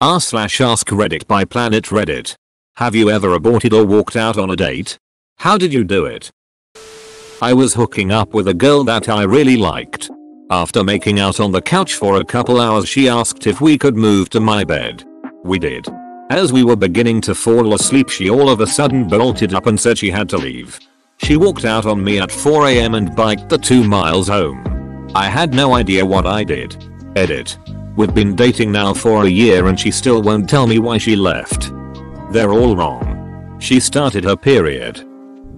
r/AskReddit by Planet Reddit. Have you ever aborted or walked out on a date? How did you do it? I was hooking up with a girl that I really liked. After making out on the couch for a couple hours, she asked if we could move to my bed. We did. As we were beginning to fall asleep, she all of a sudden bolted up and said she had to leave. She walked out on me at 4 a.m. and biked the 2 miles home. I had no idea what I did. Edit. We've been dating now for a year and she still won't tell me why she left. They're all wrong. She started her period.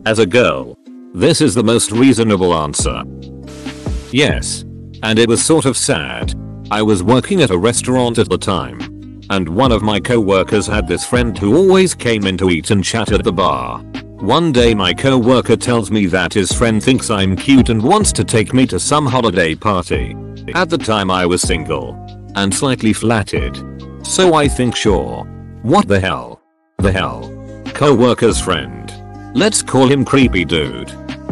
As a girl, this is the most reasonable answer. Yes. And it was sort of sad. I was working at a restaurant at the time, and one of my co-workers had this friend who always came in to eat and chat at the bar. One day my co-worker tells me that his friend thinks I'm cute and wants to take me to some holiday party. At the time I was single and slightly flattered, so I think, sure. What the hell? Co-worker's friend. Let's call him creepy dude.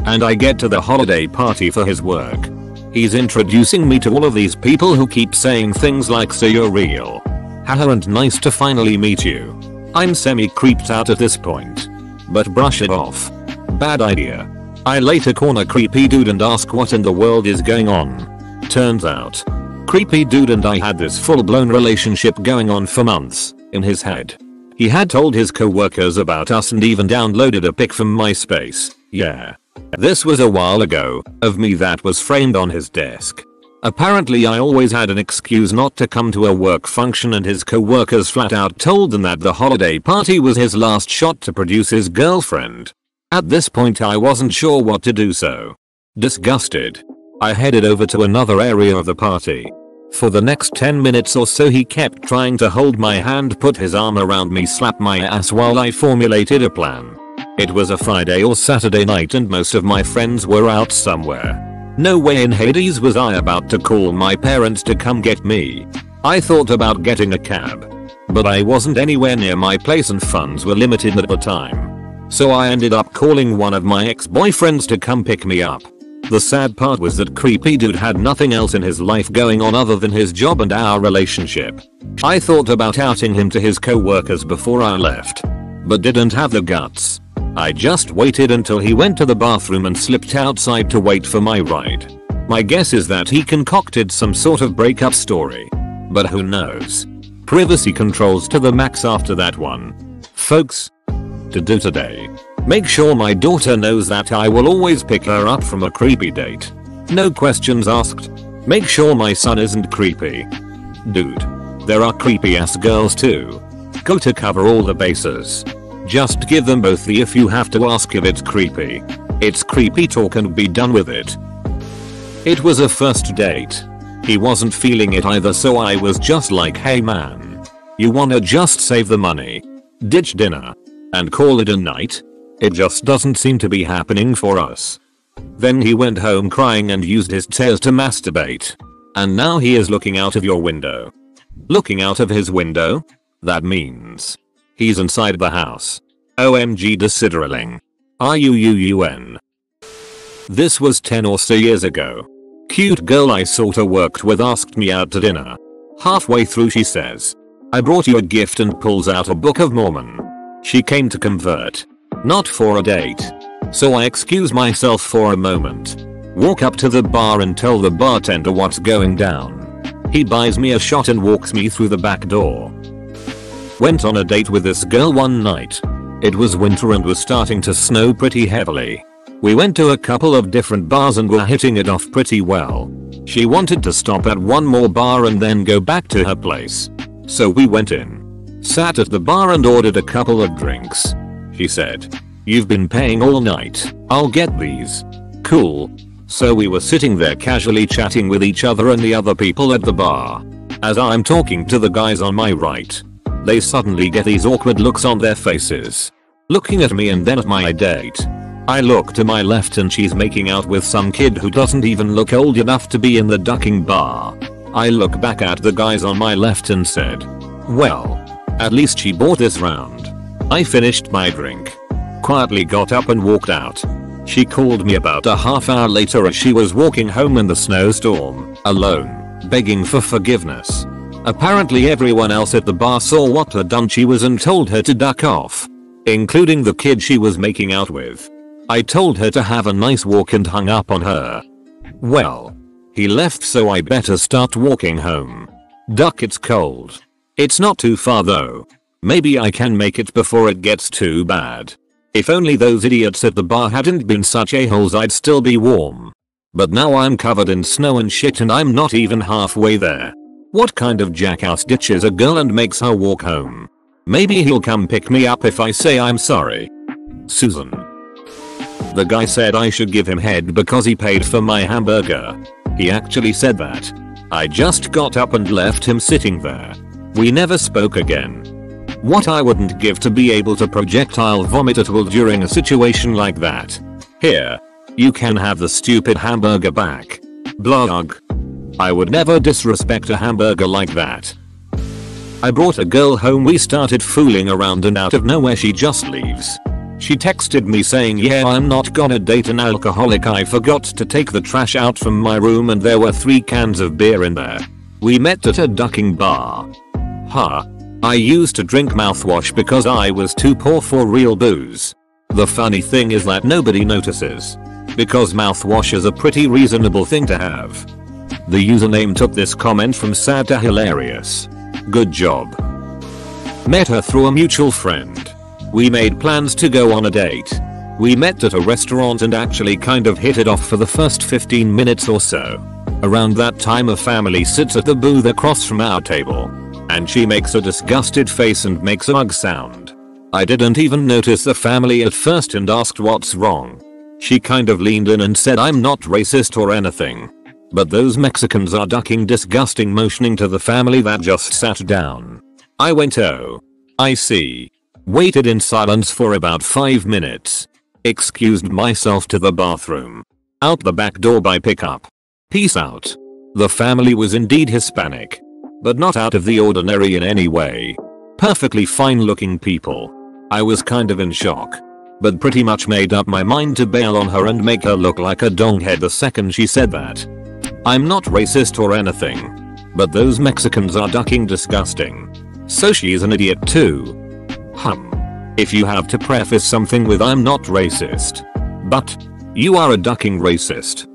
And I get to the holiday party for his work. He's introducing me to all of these people who keep saying things like, "So you're real. Haha, and nice to finally meet you." I'm semi-creeped out at this point, but brush it off. Bad idea. I later corner creepy dude and ask what in the world is going on. Turns out, creepy dude and I had this full-blown relationship going on for months. In his head, he had told his co-workers about us and even downloaded a pic from MySpace. Yeah. This was a while ago, of me that was framed on his desk. Apparently I always had an excuse not to come to a work function, and his co-workers flat out told them that the holiday party was his last shot to produce his girlfriend. At this point I wasn't sure what to do, so disgusted, I headed over to another area of the party. For the next 10 minutes or so he kept trying to hold my hand, put his arm around me, slap my ass while I formulated a plan. It was a Friday or Saturday night and most of my friends were out somewhere. No way in Hades was I about to call my parents to come get me. I thought about getting a cab, but I wasn't anywhere near my place and funds were limited at the time. So I ended up calling one of my ex-boyfriends to come pick me up. The sad part was that creepy dude had nothing else in his life going on other than his job and our relationship. I thought about outing him to his co-workers before I left, but didn't have the guts. I just waited until he went to the bathroom and slipped outside to wait for my ride. My guess is that he concocted some sort of breakup story, but who knows? Privacy controls to the max after that one. Folks, to do today. Make sure my daughter knows that I will always pick her up from a creepy date. No questions asked. Make sure my son isn't creepy. Dude, there are creepy ass girls too. Go to cover all the bases. Just give them both the "if you have to ask if it's creepy. It's creepy" talk and be done with it. It was a first date. He wasn't feeling it either, so I was just like, "Hey man, you wanna just save the money, ditch dinner, and call it a night? It just doesn't seem to be happening for us." Then he went home crying and used his tears to masturbate. And now he is looking out of your window. Looking out of his window? That means he's inside the house. OMG desideraling. R-U-U-U-N. This was 10 or so years ago. Cute girl I sorta worked with asked me out to dinner. Halfway through she says, "I brought you a gift," and pulls out a Book of Mormon. She came to convert. Not for a date. So I excuse myself for a moment, walk up to the bar and tell the bartender what's going down. He buys me a shot and walks me through the back door. Went on a date with this girl one night. It was winter and was starting to snow pretty heavily. We went to a couple of different bars and were hitting it off pretty well. She wanted to stop at one more bar and then go back to her place. So we went in, sat at the bar and ordered a couple of drinks. She said, "You've been paying all night, I'll get these." Cool. So we were sitting there casually chatting with each other and the other people at the bar. As I'm talking to the guys on my right, they suddenly get these awkward looks on their faces, looking at me and then at my date. I look to my left and she's making out with some kid who doesn't even look old enough to be in the ducking bar. I look back at the guys on my left and said, "Well, at least she bought this round." I finished my drink, quietly got up and walked out. She called me about a half hour later as she was walking home in the snowstorm, alone, begging for forgiveness. Apparently everyone else at the bar saw what her done she was and told her to duck off, including the kid she was making out with. I told her to have a nice walk and hung up on her. Well, he left, so I better start walking home. Duck, it's cold. It's not too far though. Maybe I can make it before it gets too bad. If only those idiots at the bar hadn't been such a-holes, I'd still be warm. But now I'm covered in snow and shit and I'm not even halfway there. What kind of jackass ditches a girl and makes her walk home? Maybe he'll come pick me up if I say I'm sorry. Susan. The guy said I should give him head because he paid for my hamburger. He actually said that. I just got up and left him sitting there. We never spoke again. What I wouldn't give to be able to projectile vomit at will during a situation like that. Here. You can have the stupid hamburger back. Blog. I would never disrespect a hamburger like that. I brought a girl home, we started fooling around and out of nowhere she just leaves. She texted me saying, yeah, I'm not gonna date an alcoholic, I forgot to take the trash out from my room and there were 3 cans of beer in there. We met at a ducking bar. Huh. I used to drink mouthwash because I was too poor for real booze. The funny thing is that nobody notices. Because mouthwash is a pretty reasonable thing to have. The username took this comment from sad to hilarious. Good job. Met her through a mutual friend. We made plans to go on a date. We met at a restaurant and actually kind of hit it off for the first 15 minutes or so. Around that time a family sits at the booth across from our table. And she makes a disgusted face and makes a ugh sound. I didn't even notice the family at first and asked what's wrong. She kind of leaned in and said, I'm not racist or anything. But those Mexicans are ducking, disgusting, motioning to the family that just sat down. I went, oh, I see. Waited in silence for about 5 minutes. Excused myself to the bathroom. Out the back door by pickup. Peace out. The family was indeed Hispanic. But not out of the ordinary in any way. Perfectly fine looking people. I was kind of in shock. But pretty much made up my mind to bail on her and make her look like a donghead the second she said that. I'm not racist or anything. But those Mexicans are ducking, disgusting. So she's an idiot too. If you have to preface something with I'm not racist. But. You are a ducking racist.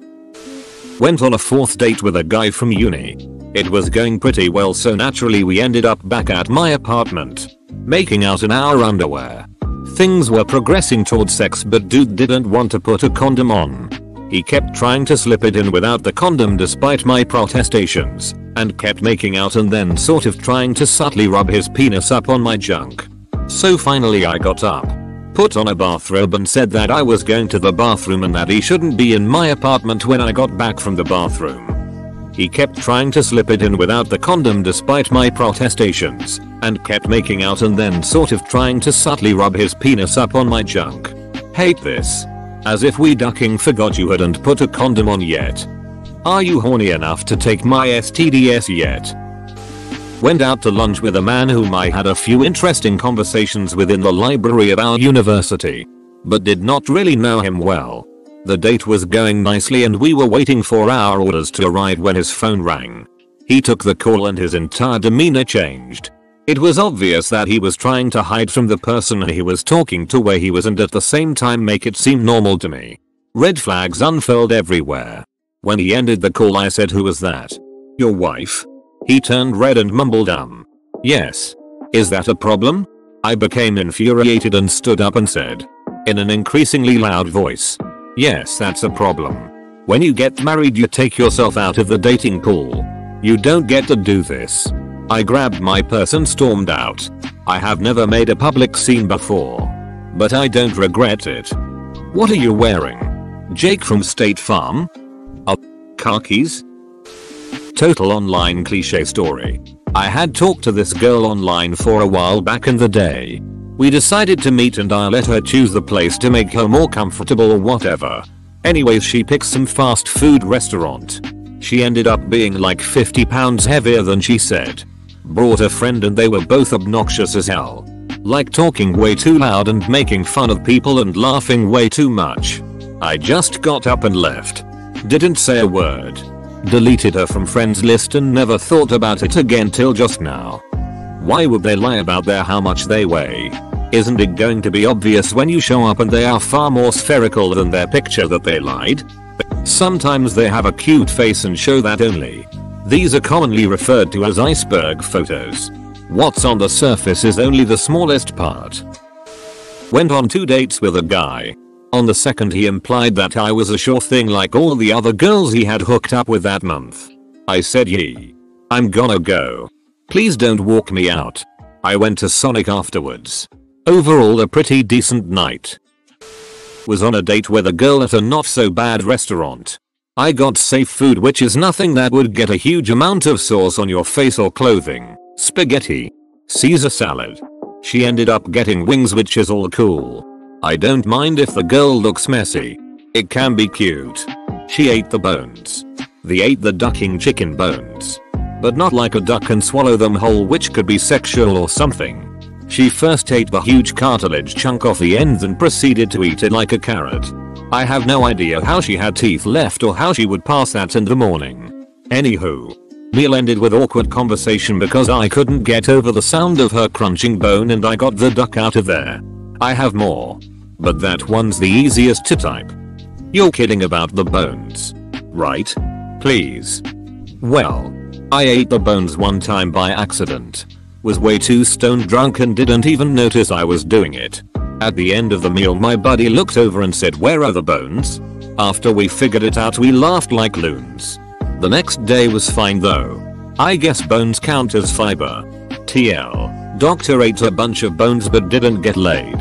Went on a 4th date with a guy from uni. It was going pretty well, so naturally we ended up back at my apartment. Making out in our underwear. Things were progressing towards sex, but dude didn't want to put a condom on. He kept trying to slip it in without the condom despite my protestations, and kept making out and then sort of trying to subtly rub his penis up on my junk. So finally I got up, put on a bathrobe and said that I was going to the bathroom and that he shouldn't be in my apartment when I got back from the bathroom. He kept trying to slip it in without the condom despite my protestations, and kept making out and then sort of trying to subtly rub his penis up on my junk. Hate this. As if we ducking forgot you hadn't put a condom on yet. Are you horny enough to take my STDs yet? Went out to lunch with a man whom I had a few interesting conversations with in the library of our university. But did not really know him well. The date was going nicely and we were waiting for our orders to arrive when his phone rang. He took the call and his entire demeanor changed. It was obvious that he was trying to hide from the person he was talking to where he was and at the same time make it seem normal to me. Red flags unfurled everywhere. When he ended the call I said, who was that? Your wife? He turned red and mumbled yes. Is that a problem? I became infuriated and stood up and said, in an increasingly loud voice, yes, that's a problem. When you get married you take yourself out of the dating pool. You don't get to do this. I grabbed my purse and stormed out. I have never made a public scene before. But I don't regret it. What are you wearing? Jake from State Farm? Khakis? Total online cliche story. I had talked to this girl online for a while back in the day. We decided to meet and I let her choose the place to make her more comfortable or whatever. Anyways, she picked some fast food restaurant. She ended up being like 50 pounds heavier than she said. Brought a friend and they were both obnoxious as hell. Like talking way too loud and making fun of people and laughing way too much. I just got up and left. Didn't say a word. deleted her from friends list and never thought about it again till just now. Why would they lie about how much they weigh? Isn't it going to be obvious when you show up and they are far more spherical than their picture that they lied? Sometimes they have a cute face and show that only. These are commonly referred to as iceberg photos. What's on the surface is only the smallest part. Went on 2 dates with a guy. On the second he implied that I was a sure thing like all the other girls he had hooked up with that month. I said yee. I'm gonna go. Please don't walk me out. I went to Sonic afterwards. Overall a pretty decent night. Was on a date with a girl at a not so bad restaurant. I got safe food, which is nothing that would get a huge amount of sauce on your face or clothing. Spaghetti. Caesar salad. She ended up getting wings, which is all cool. I don't mind if the girl looks messy. It can be cute. She ate the bones. They ate the ducking chicken bones. But not like a duck and swallow them whole, which could be sexual or something. She first ate the huge cartilage chunk off the end and proceeded to eat it like a carrot. I have no idea how she had teeth left or how she would pass that in the morning. Anywho, meal ended with awkward conversation because I couldn't get over the sound of her crunching bone and I got the duck out of there. I have more, but that one's the easiest to type. You're kidding about the bones, right? Please. Well, I ate the bones one time by accident. Was way too stone drunk and didn't even notice I was doing it. At the end of the meal my buddy looked over and said, "Where are the bones?" After we figured it out we laughed like loons. The next day was fine though. I guess bones count as fiber. TL. Doctor ate a bunch of bones but didn't get laid.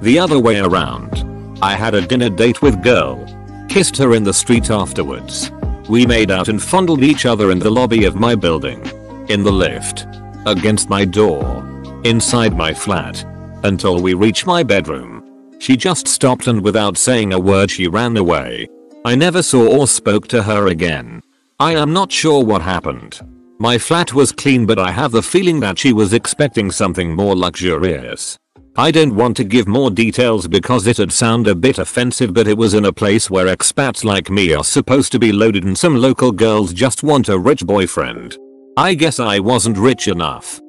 The other way around. I had a dinner date with girl. Kissed her in the street afterwards. We made out and fondled each other in the lobby of my building. In the lift. Against my door. Inside my flat. Until we reached my bedroom. She just stopped and without saying a word she ran away. I never saw or spoke to her again. I am not sure what happened. My flat was clean but I have the feeling that she was expecting something more luxurious. I don't want to give more details because it'd sound a bit offensive, but it was in a place where expats like me are supposed to be loaded and some local girls just want a rich boyfriend. I guess I wasn't rich enough.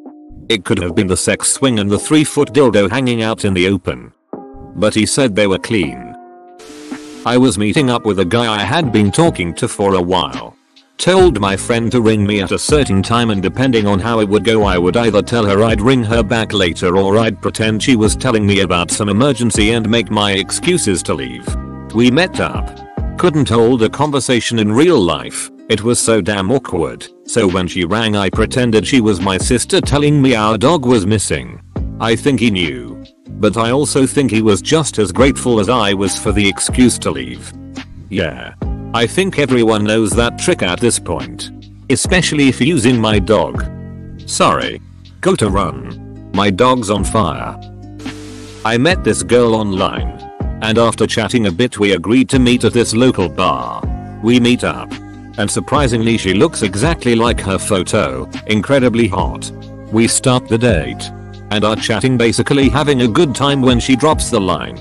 It could have been the sex swing and the 3-foot dildo hanging out in the open. But he said they were clean. I was meeting up with a guy I had been talking to for a while. Told my friend to ring me at a certain time and depending on how it would go I would either tell her I'd ring her back later or I'd pretend she was telling me about some emergency and make my excuses to leave. We met up. Couldn't hold a conversation in real life. It was so damn awkward, so when she rang I pretended she was my sister telling me our dog was missing. I think he knew. But I also think he was just as grateful as I was for the excuse to leave. Yeah. I think everyone knows that trick at this point. Especially if using my dog. Sorry. Go to run. My dog's on fire. I met this girl online. And after chatting a bit we agreed to meet at this local bar. We meet up. And surprisingly she looks exactly like her photo, incredibly hot. We start the date. And are chatting, basically having a good time, when she drops the line,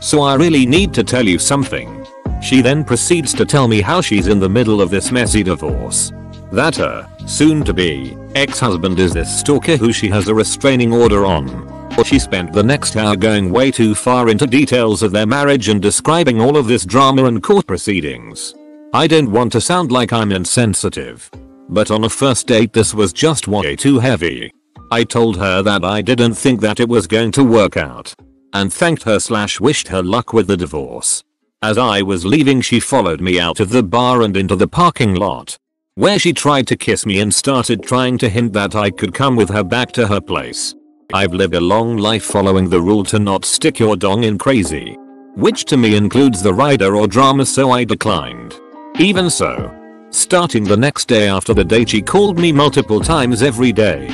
"So I really need to tell you something." She then proceeds to tell me how she's in the middle of this messy divorce. That her soon-to-be ex-husband is this stalker who she has a restraining order on. Or she spent the next hour going way too far into details of their marriage and describing all of this drama and court proceedings. I don't want to sound like I'm insensitive, but on a first date this was just way too heavy. I told her that I didn't think that it was going to work out, and thanked her / wished her luck with the divorce. As I was leaving she followed me out of the bar and into the parking lot, where she tried to kiss me and started trying to hint that I could come with her back to her place. I've lived a long life following the rule to not stick your dong in crazy, which to me includes the rider or drama, so I declined. Even so, starting the next day after the date she called me multiple times every day,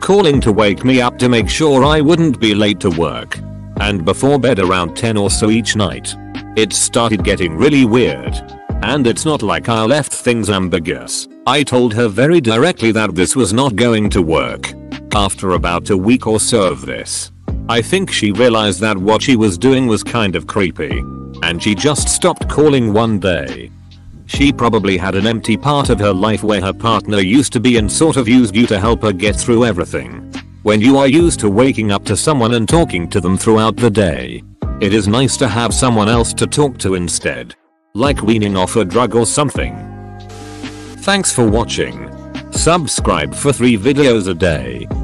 calling to wake me up to make sure I wouldn't be late to work, and before bed around 10 or so each night. It started getting really weird, and it's not like I left things ambiguous. I told her very directly that this was not going to work. After about a week or so of this, I think she realized that what she was doing was kind of creepy, and she just stopped calling one day. She probably had an empty part of her life where her partner used to be and sort of used you to help her get through everything. When you are used to waking up to someone and talking to them throughout the day, it is nice to have someone else to talk to instead. Like weaning off a drug or something. Thanks for watching. Subscribe for 3 videos a day.